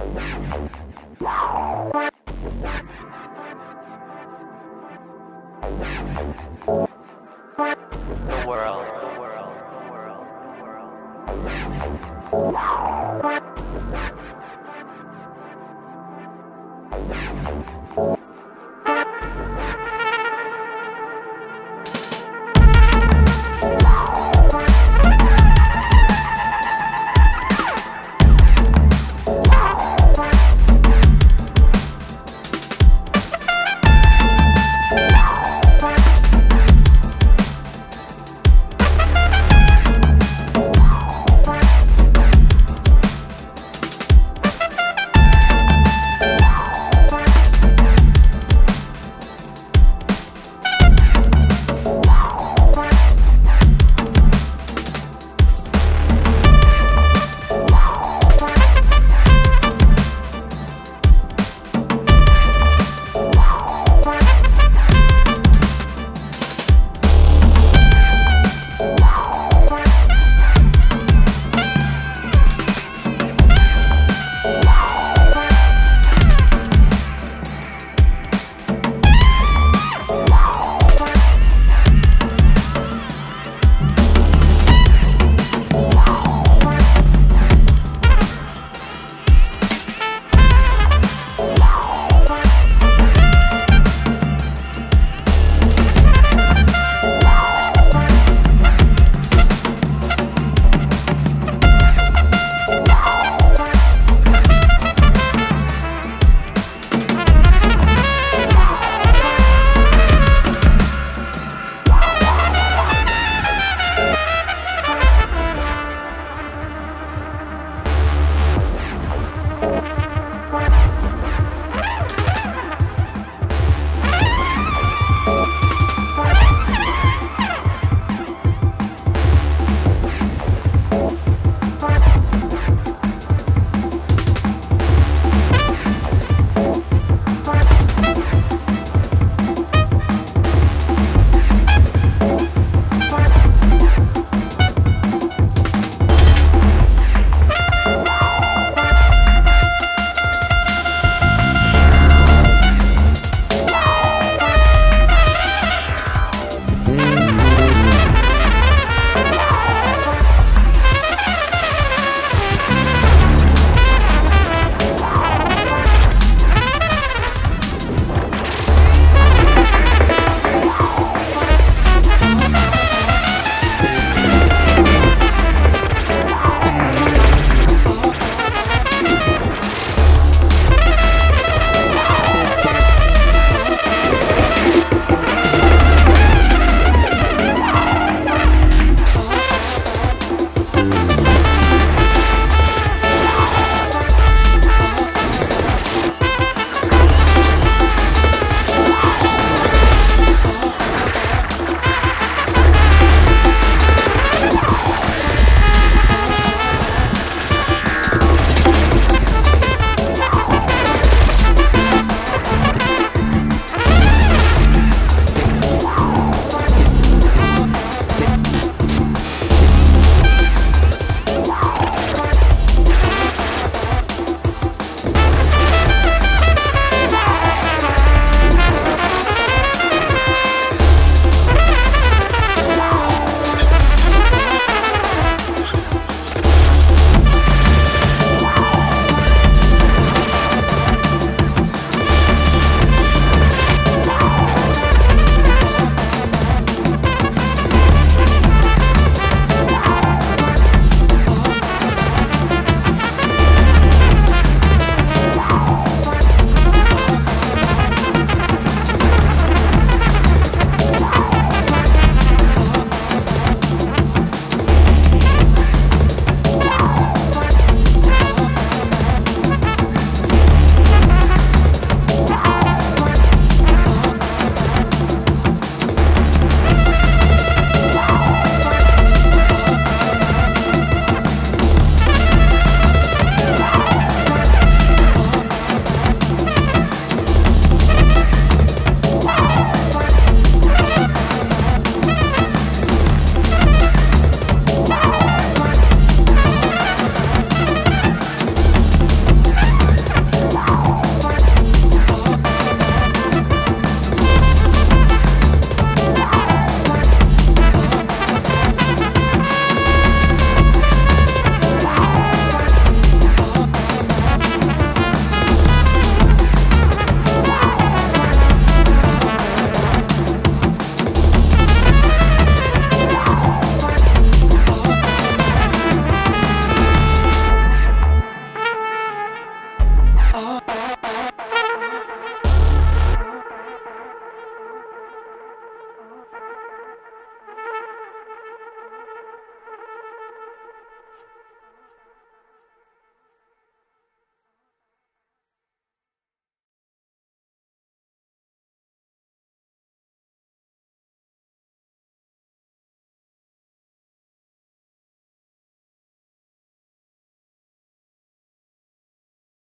The world.